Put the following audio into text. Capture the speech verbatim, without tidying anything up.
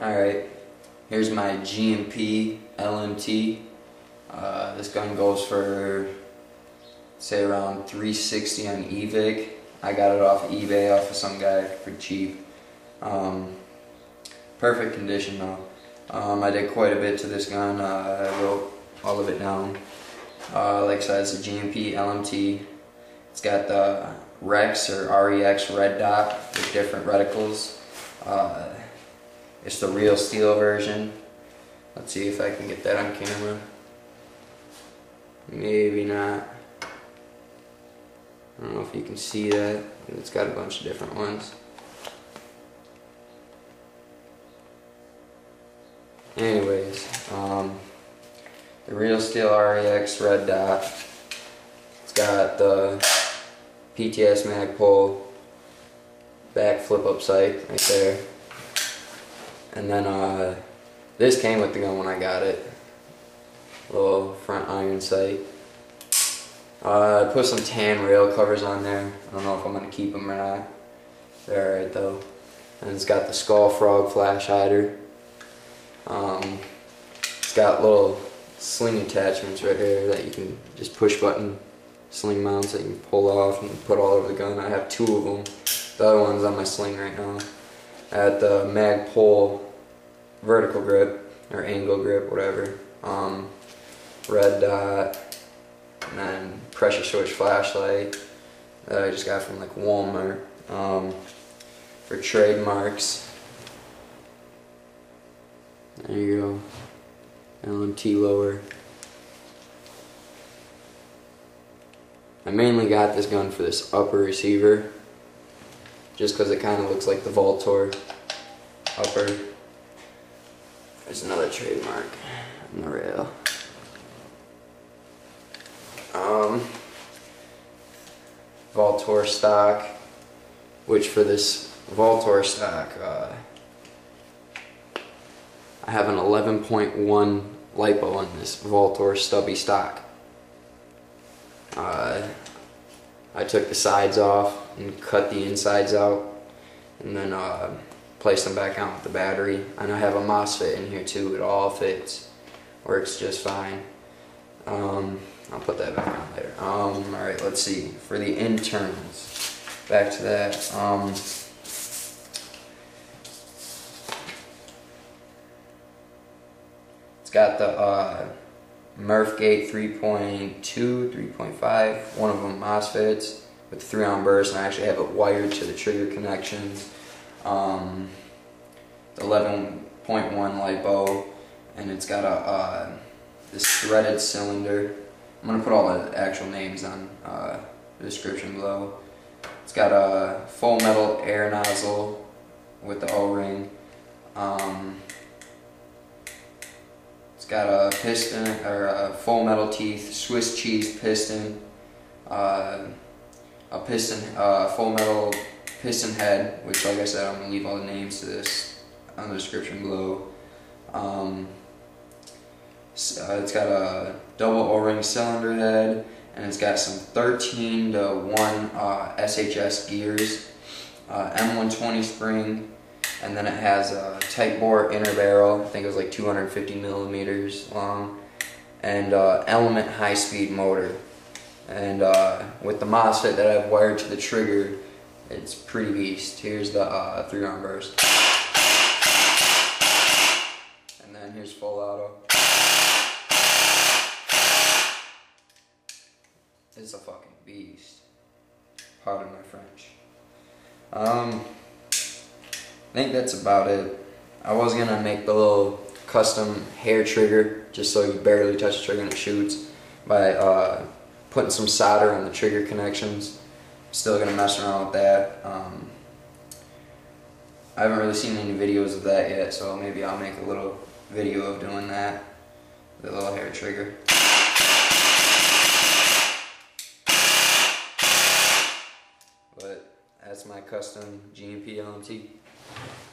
Alright, here's my G and P L M T. Uh, this gun goes for, say, around three sixty on E V I C. I got it off eBay, off of some guy for cheap. Um, perfect condition though. Um, I did quite a bit to this gun. Uh, I wrote all of it down. Uh, like I said, it's a G and P L M T. It's got the REX or R E X red dot with different reticles. Uh, it's the real steel version. Let's see if I can get that on camera. Maybe not. I don't know if you can see that. It's got a bunch of different ones. Anyways, um, the real steel R E X red dot. It's got the P T S Magpul back flip up sight right there. And then uh, this came with the gun when I got it. Little front iron sight. Uh, I put some tan rail covers on there. I don't know if I'm going to keep them or not. They're alright though. And it's got the Skull Frog Flash Hider. Um, it's got little sling attachments right here that you can just push button sling mounts that you can pull off and put all over the gun. I have two of them. The other one's on my sling right now. At the Magpul vertical grip or angle grip, whatever. Um, red dot. And then pressure switch flashlight that I just got from like Walmart um, for trademarks. There you go, L M T lower. I mainly got this gun for this upper receiver just because it kind of looks like the Vltor upper. There's another trademark on the rail. Um, Vltor stock, which for this Vltor stock, uh, I have an eleven point one LiPo on this Vltor stubby stock. Uh, I took the sides off and cut the insides out and then uh, placed them back on with the battery. And I have a MOSFET in here too, it all fits, works just fine. Um, I'll put that back on later. Um, alright, let's see. For the internals, back to that. Um, it's got the uh, Merf gate three point two, three point five, one of them MOSFETs with three ohm burst, and I actually have it wired to the trigger connections. Um, eleven point one LiPo, and it's got a uh, this threaded cylinder. I'm going to put all the actual names on uh, the description below. It's got a full metal air nozzle with the O-ring. Um, it's got a piston or a full metal teeth, Swiss cheese piston, uh, a piston, uh, full metal piston head. Which, like I said, I'm going to leave all the names to this on the description below. Um, Uh, it's got a double O-ring cylinder head, and it's got some thirteen to one uh, S H S gears, uh, M one twenty spring, and then it has a tight bore inner barrel. I think it was like two hundred fifty millimeters long, and uh, Element high-speed motor. And uh, with the MOSFET that I've wired to the trigger, it's pretty beast. Here's the uh, three round burst, and then here's full auto. It's a fucking beast. Pardon my French. Um, I think that's about it. I was gonna make the little custom hair trigger, just so you barely touch the trigger and it shoots, by uh, putting some solder on the trigger connections. Still gonna mess around with that. Um, I haven't really seen any videos of that yet, so maybe I'll make a little video of doing that. The little hair trigger. That's my custom G and P L M T.